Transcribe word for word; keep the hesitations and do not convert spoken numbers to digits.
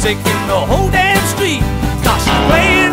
music in the whole damn street, 'cause she's playing